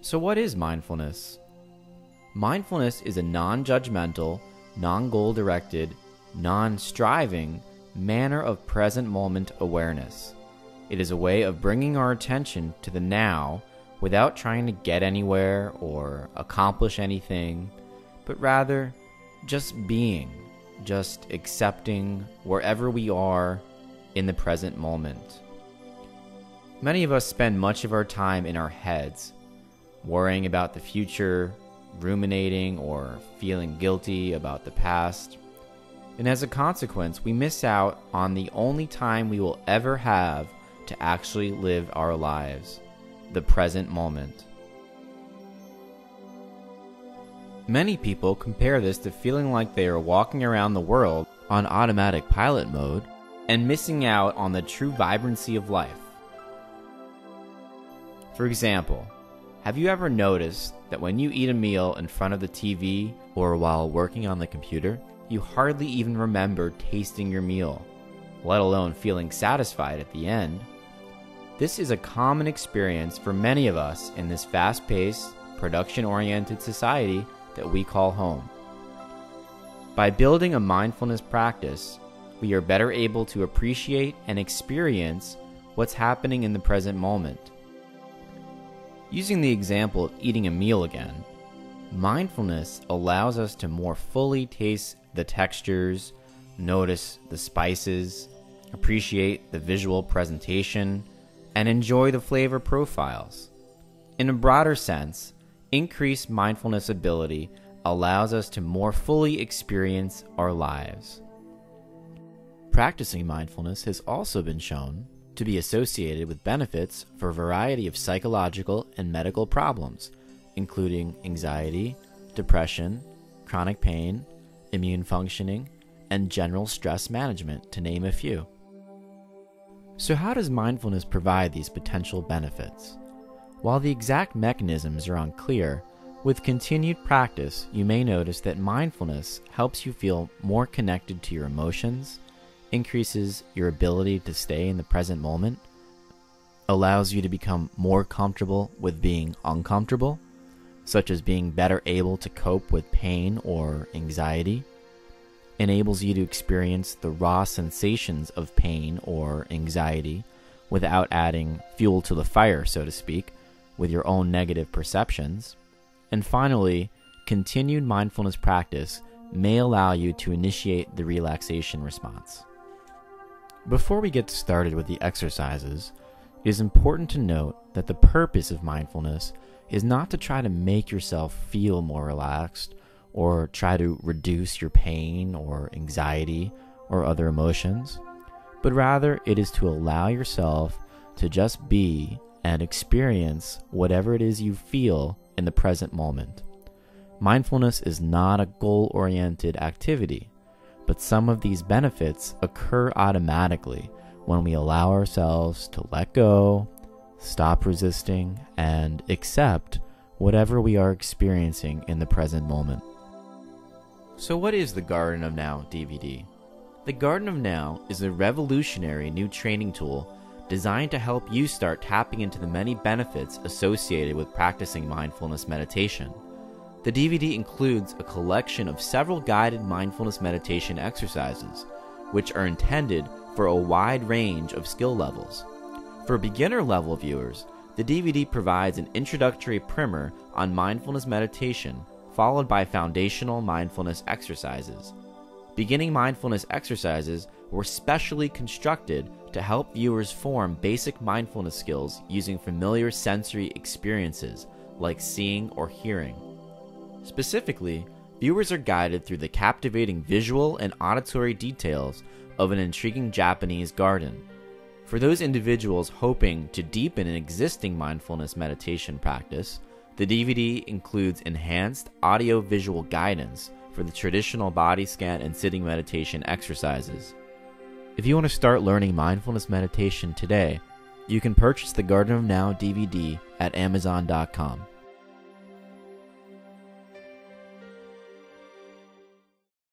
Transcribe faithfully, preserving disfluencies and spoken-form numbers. So what is mindfulness? Mindfulness is a non-judgmental, non-goal-directed, non-striving manner of present moment awareness. It is a way of bringing our attention to the now without trying to get anywhere or accomplish anything, but rather just being, just accepting wherever we are in the present moment. Many of us spend much of our time in our heads, worrying about the future, ruminating or feeling guilty about the past. And as a consequence, we miss out on the only time we will ever have to actually live our lives, the present moment. Many people compare this to feeling like they are walking around the world on automatic pilot mode and missing out on the true vibrancy of life. For example, have you ever noticed that when you eat a meal in front of the T V or while working on the computer, you hardly even remember tasting your meal, let alone feeling satisfied at the end? This is a common experience for many of us in this fast-paced, production-oriented society that we call home. By building a mindfulness practice, we are better able to appreciate and experience what's happening in the present moment. Using the example of eating a meal again, mindfulness allows us to more fully taste the textures, notice the spices, appreciate the visual presentation, and enjoy the flavor profiles. In a broader sense, increased mindfulness ability allows us to more fully experience our lives. Practicing mindfulness has also been shown to be associated with benefits for a variety of psychological and medical problems, including anxiety, depression, chronic pain, immune functioning, and general stress management, to name a few. So how does mindfulness provide these potential benefits? While the exact mechanisms are unclear, with continued practice, you may notice that mindfulness helps you feel more connected to your emotions, increases your ability to stay in the present moment, allows you to become more comfortable with being uncomfortable, such as being better able to cope with pain or anxiety, enables you to experience the raw sensations of pain or anxiety without adding fuel to the fire, so to speak, with your own negative perceptions, and finally, continued mindfulness practice may allow you to initiate the relaxation response. Before we get started with the exercises, it is important to note that the purpose of mindfulness is not to try to make yourself feel more relaxed or try to reduce your pain or anxiety or other emotions, but rather it is to allow yourself to just be and experience whatever it is you feel in the present moment. Mindfulness is not a goal-oriented activity, but some of these benefits occur automatically when we allow ourselves to let go, stop resisting, and accept whatever we are experiencing in the present moment. So what is the Garden of Now D V D? The Garden of Now is a revolutionary new training tool designed to help you start tapping into the many benefits associated with practicing mindfulness meditation. The D V D includes a collection of several guided mindfulness meditation exercises, which are intended for a wide range of skill levels. For beginner-level viewers, the D V D provides an introductory primer on mindfulness meditation, followed by foundational mindfulness exercises. Beginning mindfulness exercises were specially constructed to help viewers form basic mindfulness skills using familiar sensory experiences like seeing or hearing. Specifically, viewers are guided through the captivating visual and auditory details of an intriguing Japanese garden. For those individuals hoping to deepen an existing mindfulness meditation practice, the D V D includes enhanced audio-visual guidance for the traditional body scan and sitting meditation exercises. If you want to start learning mindfulness meditation today, You can purchase The Garden of Now D V D at Amazon dot com.